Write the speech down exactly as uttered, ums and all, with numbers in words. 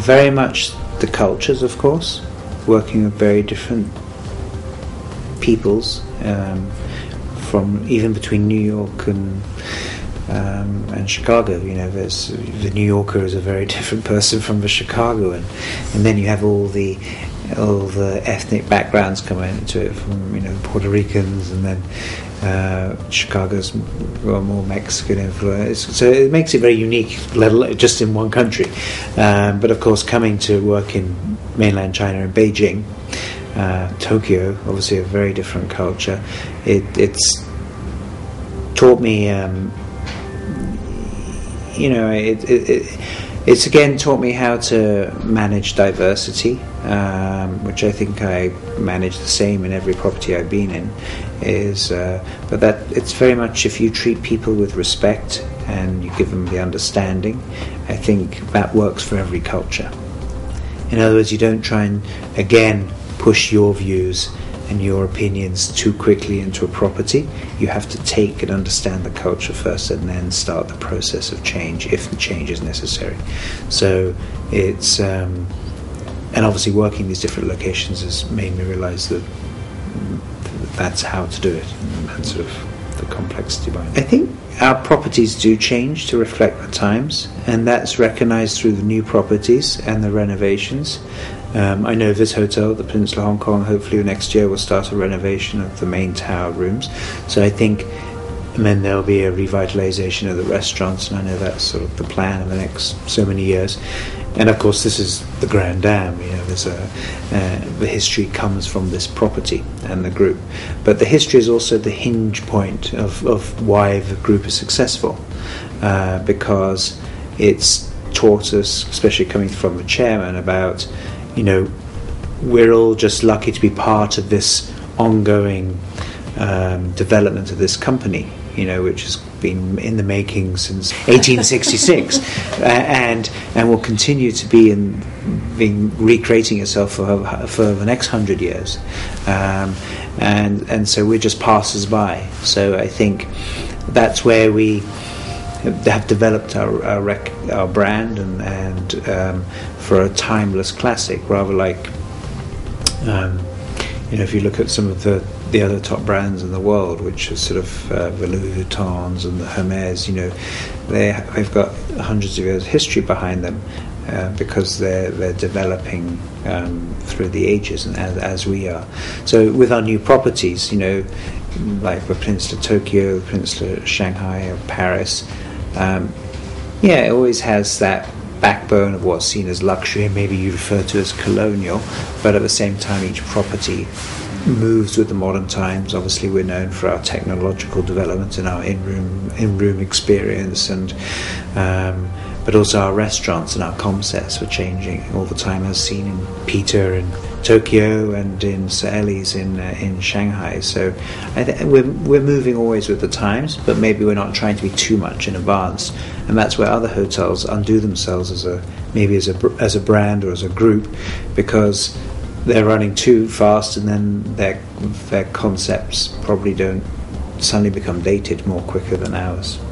very much the cultures, of course, working with very different peoples, um, from even between New York and um, and Chicago. You know, there's, the New Yorker is a very different person from the Chicagoan, and then you have all the all the ethnic backgrounds coming into it, from, you know, Puerto Ricans, and then uh, Chicago's more Mexican influence. So it makes it very unique, just in one country. Um, but of course, coming to work in mainland China and Beijing, uh, Tokyo, obviously a very different culture, it, it's taught me, um, you know, it, it, it It's again taught me how to manage diversity, um, which I think I manage the same in every property I've been in. Is uh, but that it's very much, if you treat people with respect and you give them the understanding, I think that works for every culture. In other words, you don't try and again push your views and your opinions too quickly into a property. You have to take and understand the culture first, and then start the process of change if the change is necessary. So it's um, and obviously working these different locations has made me realise that that's how to do it, and that's sort of the complexity behind it. I think our properties do change to reflect the times, and that's recognised through the new properties and the renovations. Um, I know this hotel, the Peninsula Hong Kong, hopefully next year will start a renovation of the main tower rooms. So I think, and then there'll be a revitalization of the restaurants, and I know that's sort of the plan in the next so many years. And of course, this is the Grand Dam. You know, there's a, uh, the history comes from this property and the group, but the history is also the hinge point of, of why the group is successful, uh, because it's taught us, especially coming from the chairman, about, you know, we're all just lucky to be part of this ongoing um, development of this company, you know, which has been in the making since eighteen sixty-six, uh, and and will continue to be in being recreating itself for for the next hundred years, um, and and so we're just passers-by. So I think that's where we have developed our our, rec our brand, and and um, for a timeless classic, rather like um, you know, if you look at some of the the other top brands in the world, which are sort of uh, the Louis Vuittons and the Hermes, you know, they they've got hundreds of years of history behind them, uh, because they're they're developing um, through the ages, and as, as we are. So with our new properties, you know, like the Prince de Tokyo, the Prince de Shanghai, or Paris. Um, yeah, it always has that backbone of what's seen as luxury, and maybe you refer to as colonial, but at the same time, each property moves with the modern times. Obviously, we're known for our technological development and our in-room in-room experience, and um, but also our restaurants and our concepts were changing all the time, as seen in Peter in Tokyo and in Saelli's in uh, in Shanghai. So I th we're we're moving always with the times, but maybe we're not trying to be too much in advance, and that's where other hotels undo themselves as a maybe as a as a brand or as a group, because they're running too fast, and then their their concepts probably don't suddenly become dated more quicker than ours.